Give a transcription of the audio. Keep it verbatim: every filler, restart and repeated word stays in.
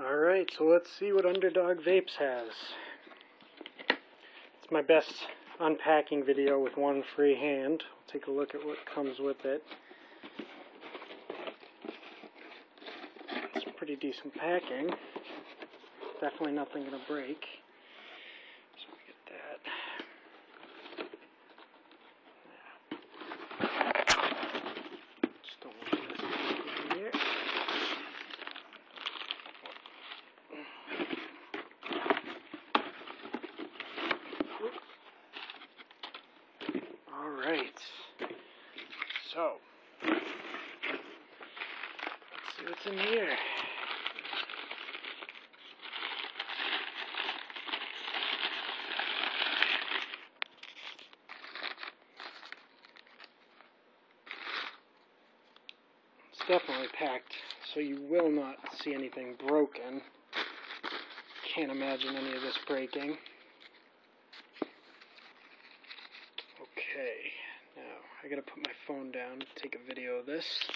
Alright, so let's see what Underdog Vapes has. It's my best unpacking video with one free hand. We'll take a look at what comes with it. It's pretty decent packing. Definitely nothing going to break. So we get that. Alright, so, let's see what's in here. It's definitely packed, so you will not see anything broken. Can't imagine any of this breaking. Okay, now I gotta put my phone down to take a video of this.